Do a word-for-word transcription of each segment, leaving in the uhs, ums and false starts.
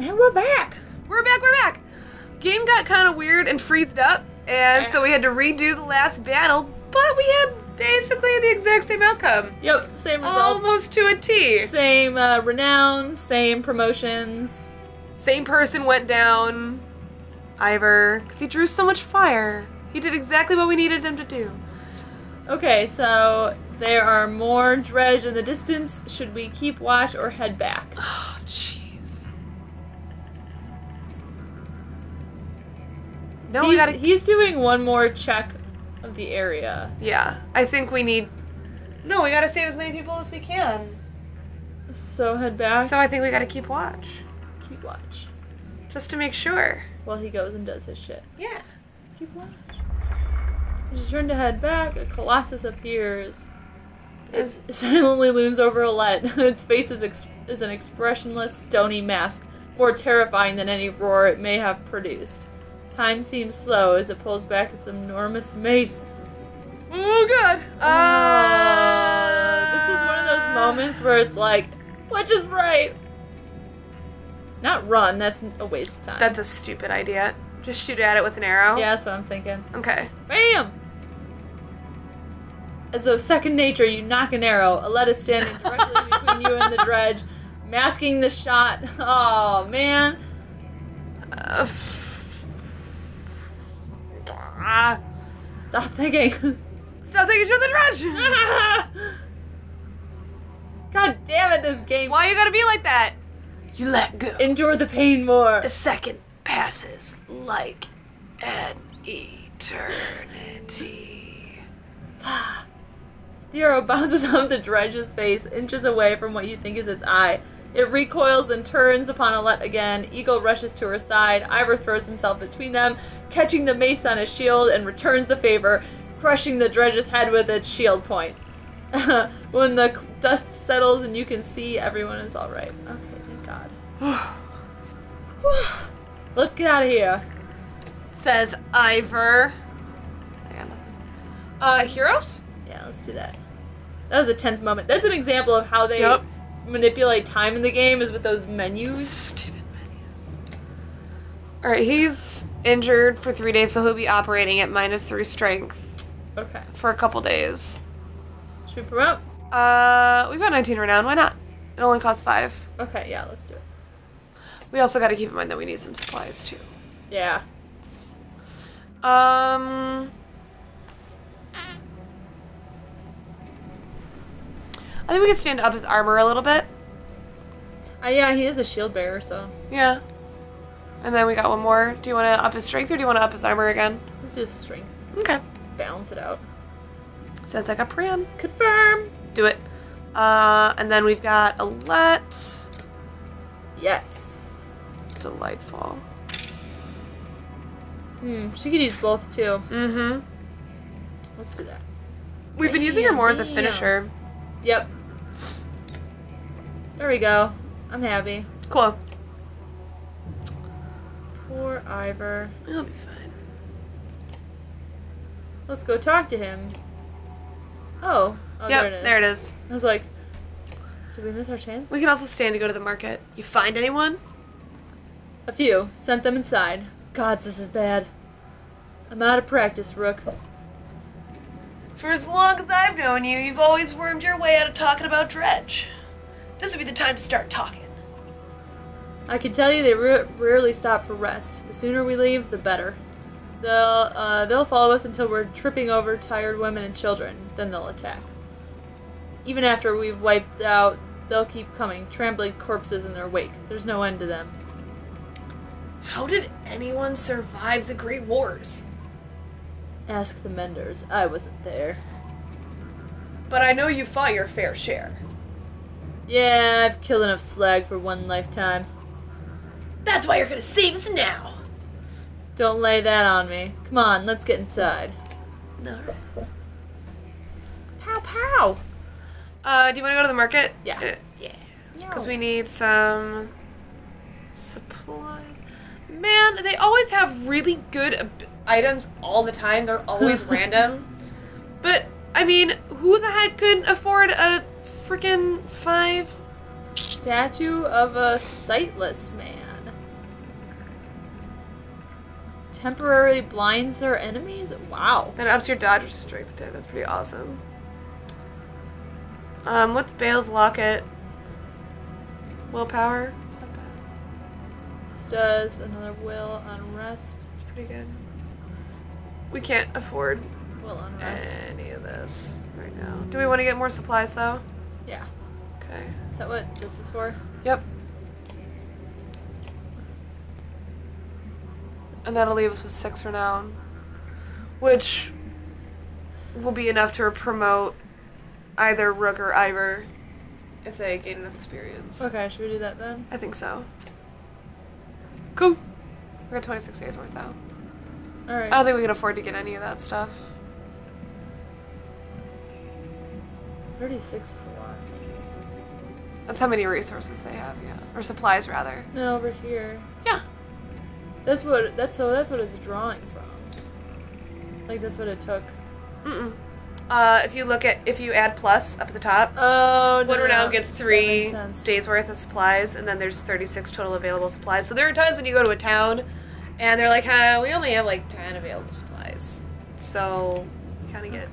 And we're back. We're back, we're back. Game got kind of weird and freezed up, and so we had to redo the last battle, but we had basically the exact same outcome. Yep, same results. Almost to a T. Same uh, renowns, same promotions. Same person went down, Ivor, because he drew so much fire. He did exactly what we needed him to do. Okay, so there are more dredge in the distance. Should we keep watch or head back? Oh, jeez. No, he's, we gotta... He's doing one more check of the area. Yeah, I think we need... No, we gotta save as many people as we can. So head back? So I think we gotta keep watch. Keep watch. Just to make sure. While he goes and does his shit. Yeah. Keep watch. As you turn to head back, a colossus appears. It silently looms over Alette. Its face is, ex is an expressionless, stony mask, more terrifying than any roar it may have produced. Time seems slow as it pulls back its enormous mace. Oh, God! Uh, uh, this is one of those moments where it's like, which is right? Not run, that's a waste of time. That's a stupid idea. Just shoot at it with an arrow? Yeah, that's what I'm thinking. Okay. Bam! As though second nature, you knock an arrow. Alette is standing directly between you and the dredge, masking the shot. Oh, man. Uh, Stop thinking. Stop thinking, shoot the dredge! God damn it, this game. Why you gotta be like that? You let go. Endure the pain more. A second passes like an eternity. The arrow bounces off the dredge's face, inches away from what you think is its eye. It recoils and turns upon Alette again. Eagle rushes to her side. Ivor throws himself between them, catching the mace on his shield and returns the favor, crushing the dredge's head with its shield point. When the dust settles and you can see, everyone is alright. Okay, thank God. Let's get out of here. Says Ivor. I got nothing. Uh, heroes? Yeah, let's do that. That was a tense moment. That's an example of how they yep. manipulate time in the game, is with those menus. Stupid menus. Alright, he's injured for three days, so he'll be operating at minus three strength. Okay. For a couple days. Should we promote? Uh, we've got nineteen renown. Why not? It only costs five. Okay, yeah, let's do it. We also got to keep in mind that we need some supplies, too. Yeah. Um... I think we can stand up his armor a little bit. Uh, yeah, he is a shield bearer, so... Yeah. And then we got one more. Do you want to up his strength, or do you want to up his armor again? Let's do his strength. Okay. Balance it out. Sounds like a plan. Confirm! Do it. Uh, and then we've got Alette. Yes. Delightful. Hmm, she could use both too. Mm-hmm. Let's do that. We've been using her more as a finisher. Yep. There we go. I'm happy. Cool. Poor Ivor. It'll be fine. Let's go talk to him. Oh. Oh, yep, there it is. There it is. I was like, did we miss our chance? We can also stand to go to the market. You find anyone? A few. Sent them inside. Gods, this is bad. I'm out of practice, Rook. For as long as I've known you, you've always wormed your way out of talking about dredge. This would be the time to start talking. I can tell you they rarely stop for rest. The sooner we leave, the better. They'll, uh, they'll follow us until we're tripping over tired women and children. Then they'll attack. Even after we've wiped out, they'll keep coming, trampling corpses in their wake. There's no end to them. How did anyone survive the Great Wars? Ask the Menders. I wasn't there. But I know you fought your fair share. Yeah, I've killed enough slag for one lifetime. That's why you're gonna save us now! Don't lay that on me. Come on, let's get inside. Alright. Pow pow! Uh, do you want to go to the market? Yeah. Uh, yeah. Because we need some... supplies. Man, they always have really good items all the time. They're always random. But, I mean, who the heck could afford a freaking five? Statue of a sightless man. temporarily blinds their enemies? Wow. That ups your dodge strength too. That's pretty awesome. Um, what's Bale's Locket? Willpower? It's not bad. This does another will on rest. It's pretty good. We can't afford will on rest. Any of this right now. Do we want to get more supplies though? Yeah. Okay. Is that what this is for? Yep. And that'll leave us with six renown, which will be enough to promote either Rook or Ivor if they gain enough experience. Okay, should we do that then? I think so. Cool. We got twenty-six days worth though. Alright. I don't think we can afford to get any of that stuff. thirty-six is a lot. That's how many resources they have, yeah. Or supplies, rather. No, over here. Yeah. That's what that's so that's what it's drawing from. Like that's what it took. Mm-mm. Uh, if you look at if you add plus up at the top, oh, no, one renown no. gets three days worth of supplies, and then there's thirty-six total available supplies. So there are times when you go to a town, and they're like, "Huh, we only have like ten available supplies." So you kind of get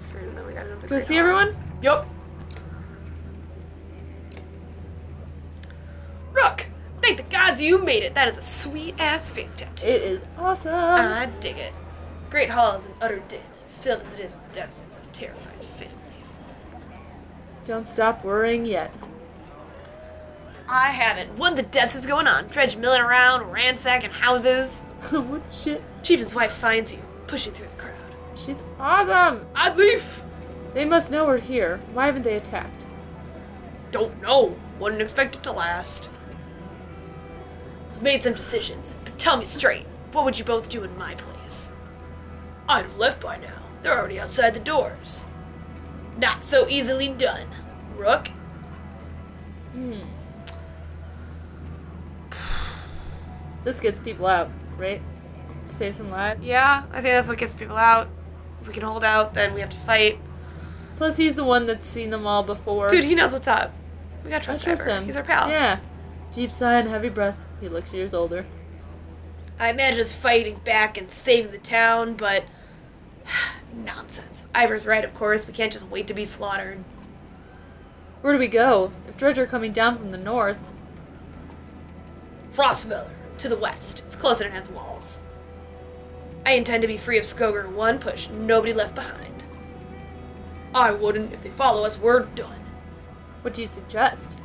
screwed, and then we got it up the. Can we see everyone? Yup. Rook. Thank the gods you made it! That is a sweet-ass face tattoo. It is awesome! I dig it. Great Hall is an utter din, filled as it is with dozens of terrified families. Don't stop worrying yet. I haven't. What in the depths is going on? Dredge milling around, ransacking houses. What shit? Chief's wife finds you, pushing through the crowd. She's awesome! Oddleaf! They must know we're here. Why haven't they attacked? Don't know. Wouldn't expect it to last. Made some decisions, but tell me straight, what would you both do in my place? I'd have left by now. They're already outside the doors. Not so easily done. Rook? Hmm. This gets people out, right? Save some lives? Yeah, I think that's what gets people out. If we can hold out, then we have to fight. Plus, he's the one that's seen them all before. Dude, he knows what's up. We gotta trust, trust him. He's our pal. Yeah. Deep sigh and heavy breath. He looks years older. I imagine us fighting back and saving the town, but nonsense. Ivor's right, of course. We can't just wait to be slaughtered. Where do we go? If Dredge are coming down from the north... Frostfeller, to the west. It's closer and it has walls. I intend to be free of Skoger in one push. Nobody left behind. I wouldn't. If they follow us, we're done. What do you suggest?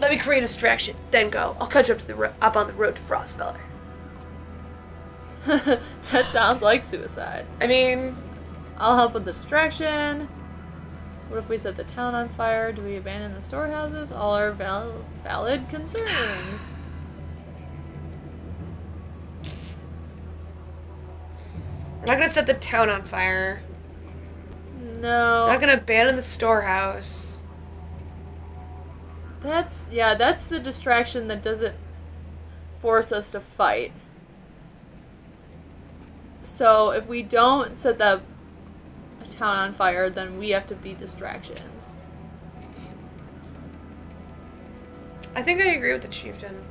Let me create a distraction, then go. I'll cut you up, to the ro up on the road to Frostfeller. That sounds like suicide. I mean... I'll help with the distraction. What if we set the town on fire? Do we abandon the storehouses? All are val valid concerns. We're not going to set the town on fire. No. We're not going to abandon the storehouse. That's, yeah, that's the distraction that doesn't force us to fight. So if we don't set the town on fire, then we have to be distractions. I think I agree with the chieftain.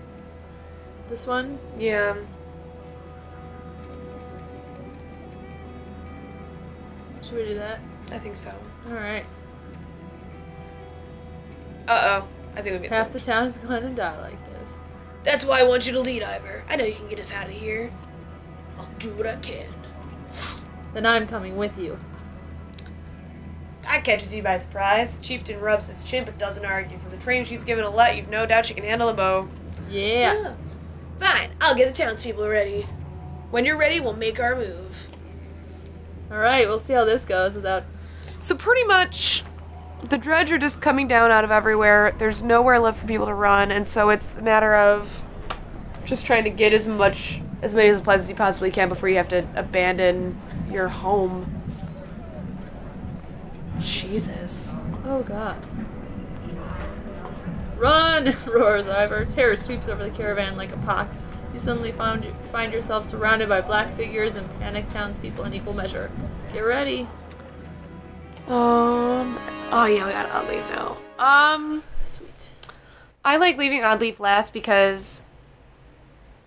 This one? Yeah. Should we do that? I think so. Alright. Uh-oh. I think we get half the town is going to die like this. That's why I want you to lead, Ivor. I know you can get us out of here. I'll do what I can. Then I'm coming with you. That catches you by surprise. The chieftain rubs his chin but doesn't argue. From the training she's given Alette, you've no doubt she can handle a bow. Yeah. yeah. Fine. I'll get the townspeople ready. When you're ready, we'll make our move. All right. We'll see how this goes without... So pretty much... The Dredge are just coming down out of everywhere. There's nowhere left for people to run, and so it's a matter of just trying to get as much, as many supplies as you possibly can before you have to abandon your home. Jesus. Oh, God. Run! Roars Ivor. Terror sweeps over the caravan like a pox. You suddenly found, find yourself surrounded by black figures and panicked townspeople in equal measure. Get ready. Um... Oh yeah, we got Oddleaf now. Um, sweet. I like leaving Oddleaf last because,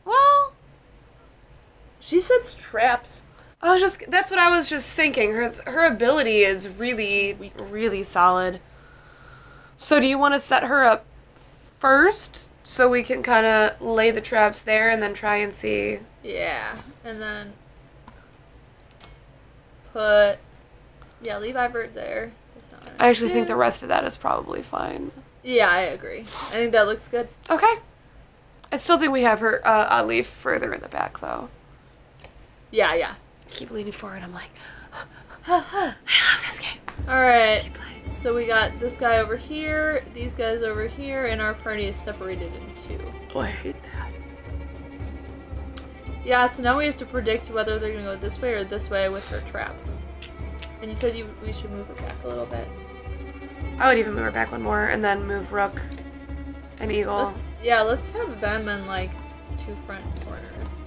well, She sets traps. I was just, that's what I was just thinking. Her her ability is really, Sweet. really solid. So do you want to set her up first so we can kind of lay the traps there and then try and see? Yeah, and then put, yeah, leave Ivor there. That's not I actually do. think the rest of that is probably fine. Yeah, I agree. I think that looks good. Okay. I still think we have her uh, Oddleaf further in the back, though. Yeah, yeah. I keep leaning forward. I'm like, I love this game. All right. So we got this guy over here, these guys over here, and our party is separated in two. Oh, I hate that. Yeah, so now we have to predict whether they're going to go this way or this way with her traps. And you said you, we should move her back a little bit. I would even move her back one more and then move Rook and Eagle. Let's, yeah, let's have them in, like, two front corners.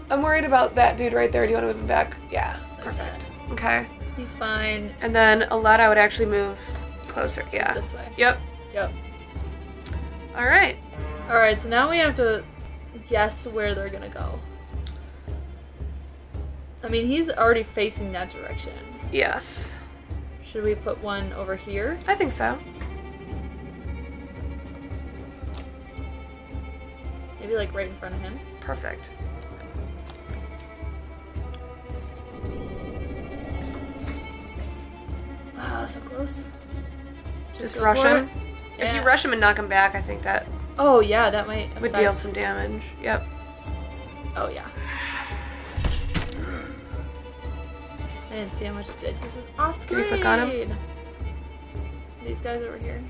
I'm worried about that dude right there. Do you want to move him back? Yeah, like perfect. That. Okay. He's fine. And then Alette, I would actually move closer. Yeah. This way. Yep. Yep. All right. All right, so now we have to guess where they're going to go. I mean, he's already facing that direction. Yes. Should we put one over here? I think so. Maybe like right in front of him. Perfect. Wow, so close. Just, Just rush him. Yeah. If you rush him and knock him back, I think that. Oh yeah, that might affect. Would deal some damage. Yep. Oh yeah. I didn't see how much it did. This is off screen. Can we click on him? These guys over here.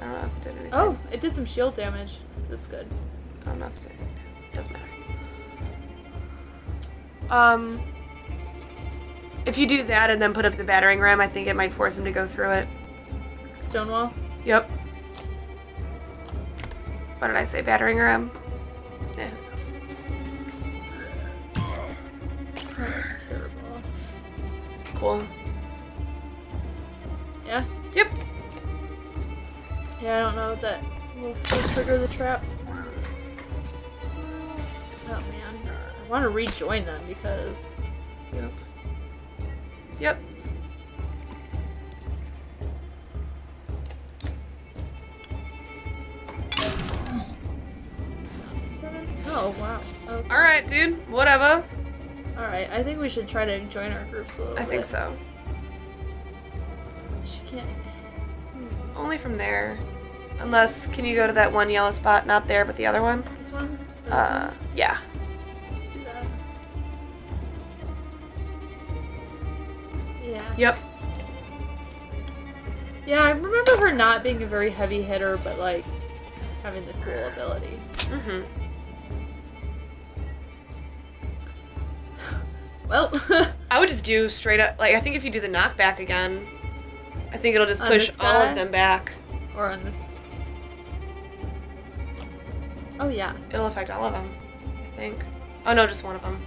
I don't know if it did anything. Oh, it did some shield damage. That's good. I don't know if it did. It doesn't matter. Um, if you do that and then put up the battering ram, I think it might force him to go through it. Stonewall? Yep. What did I say? Battering ram? Yeah. Cool. Yeah? Yep. Yeah, I don't know if that will trigger the trap. Oh man. I want to rejoin them because. Yep. Yep. Seven? Oh, wow. Okay. Alright, dude. Whatever. Alright, I think we should try to join our groups a little I bit. I think so. She can't. Hmm. Only from there. Unless, can you go to that one yellow spot? Not there, but the other one? This one? This uh, one? Yeah. Let's do that. Yeah. Yep. Yeah, I remember her not being a very heavy hitter, but like, having the cool ability. Mm-hmm. Well, I would just do straight up, like, I think if you do the knockback again, I think it'll just push all of them back. Or on this. Oh, yeah. It'll affect all of them, I think. Oh, no, just one of them.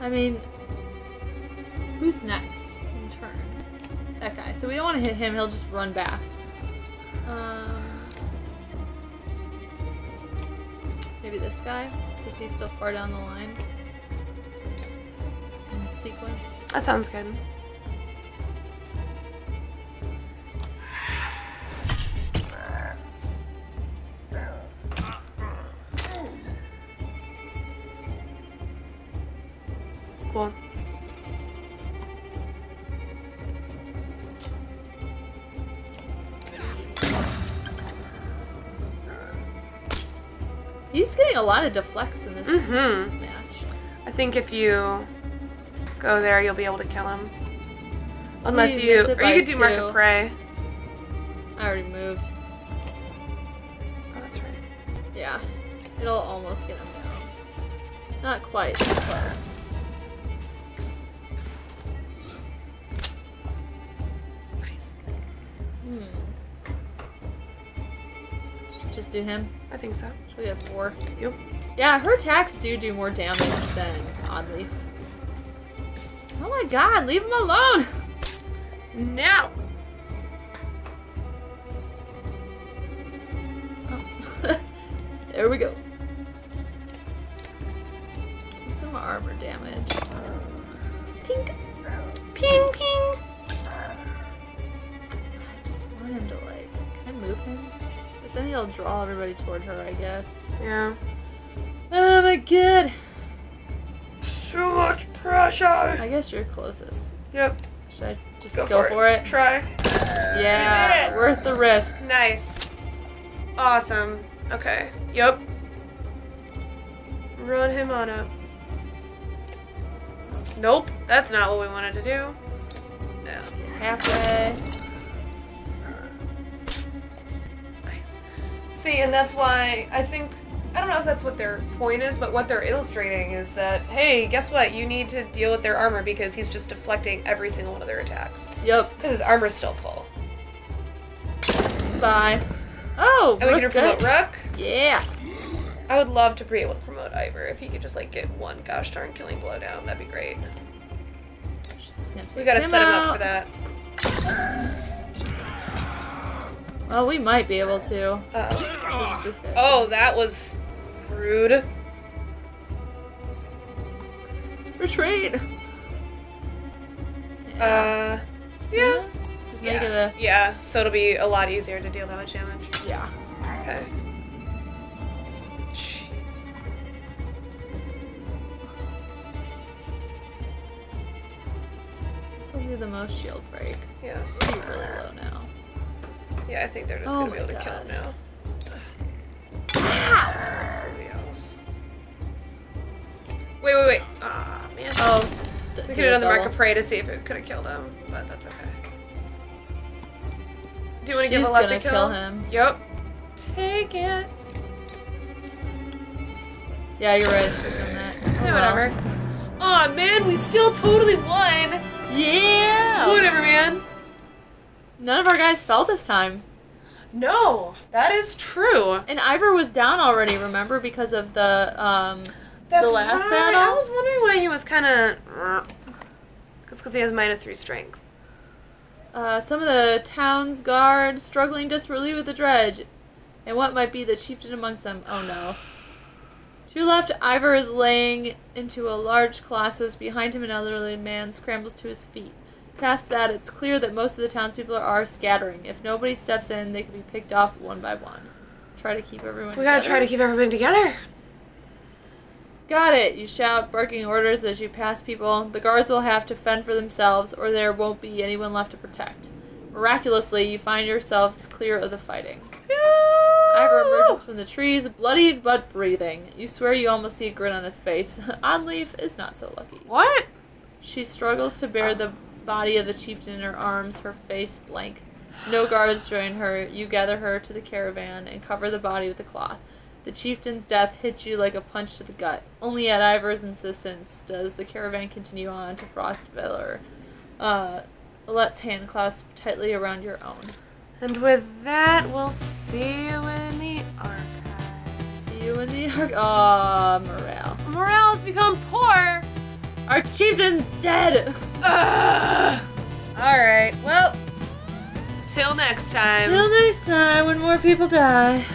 I mean, who's next in turn? That guy. So we don't want to hit him, he'll just run back. Um, maybe this guy? Because he's still far down the line in the sequence. That sounds good. Cool. He's getting a lot of deflects in this mm-hmm. match. I think if you go there, you'll be able to kill him. Unless you, you or you could do two. Mark of Prey. I already moved. Oh, that's right. Yeah, it'll almost get him down. Not quite, but close. Nice. Hmm. Just do him. I think so. We have four. Yep. Yeah, her attacks do do more damage than Oddleaf's. Oh my god, leave him alone! Now! Oh. There we go. some armor damage. Ping! Ping, ping! I just want him to, like, can I move him? But then he'll draw everybody toward her, I guess. Yeah. Oh my god! So much pressure! I guess you're closest. Yep. Should I just go, go for, for it? it? Try. Yeah, we did it. Worth the risk. Nice. Awesome. Okay. Yep. Run him on up. Nope. That's not what we wanted to do. No. Halfway. Nice. See, and that's why I think... I don't know if that's what their point is, but what they're illustrating is that, hey, guess what? You need to deal with their armor because he's just deflecting every single one of their attacks. Yep. Because his armor's still full. Bye. Oh, and we can promote Rook? Yeah. I would love to be able to promote Ivor. If he could just, like, get one gosh darn killing blow down, that'd be great. We gotta set him up for that. Well, we might be able to. Uh-oh. This is this guy. Oh, that was rude. Retreat! Yeah. Uh, yeah. Just make yeah. it a... Yeah, so it'll be a lot easier to deal that much damage. Yeah. Okay. Jeez. This will do the most shield break. Yeah. It's pretty really low now. Yeah, I think they're just oh gonna be able God. to kill him now. Ah! Somebody else. Wait, wait, wait. Ah, oh, man. Oh. We could have done the Mark of Prey to see if it could have killed him, but that's okay. Do you want to give Alette the kill? kill him. Yep. Take it. Yeah, you're right. That. Oh, yeah, well. Whatever. Aw, oh, man, we still totally won. Yeah. Whatever, man. None of our guys fell this time. No, that is true. And Ivor was down already, remember, because of the um That's the last right. battle. I was wondering why he was kind of. It's because he has minus three strength. Uh, some of the town's guard struggling desperately with the dredge, and what might be the chieftain amongst them. Oh no. To your left, Ivor is laying into a large colossus. Behind him, an elderly man scrambles to his feet. Past that, it's clear that most of the townspeople are scattering. If nobody steps in, they can be picked off one by one. Try to keep everyone together. We gotta try to keep everyone together. Got it, you shout, barking orders as you pass people. The guards will have to fend for themselves, or there won't be anyone left to protect. Miraculously, you find yourselves clear of the fighting. Ivor emerges from the trees, bloodied but breathing. You swear you almost see a grin on his face. Oddleaf is not so lucky. What? She struggles to bear the body of the chieftain in her arms, her face blank. No guards join her. You gather her to the caravan and cover the body with a cloth. The chieftain's death hits you like a punch to the gut. Only at Ivor's insistence does the caravan continue on to Frostfeller. Uh, Alette's hand clasped tightly around your own. And with that, we'll see you in the archives. See you in the archives. Aw, oh, morale. Morale has become poor! Our chieftain's dead! Ugh. Alright, well, till next time. Till next time when more people die.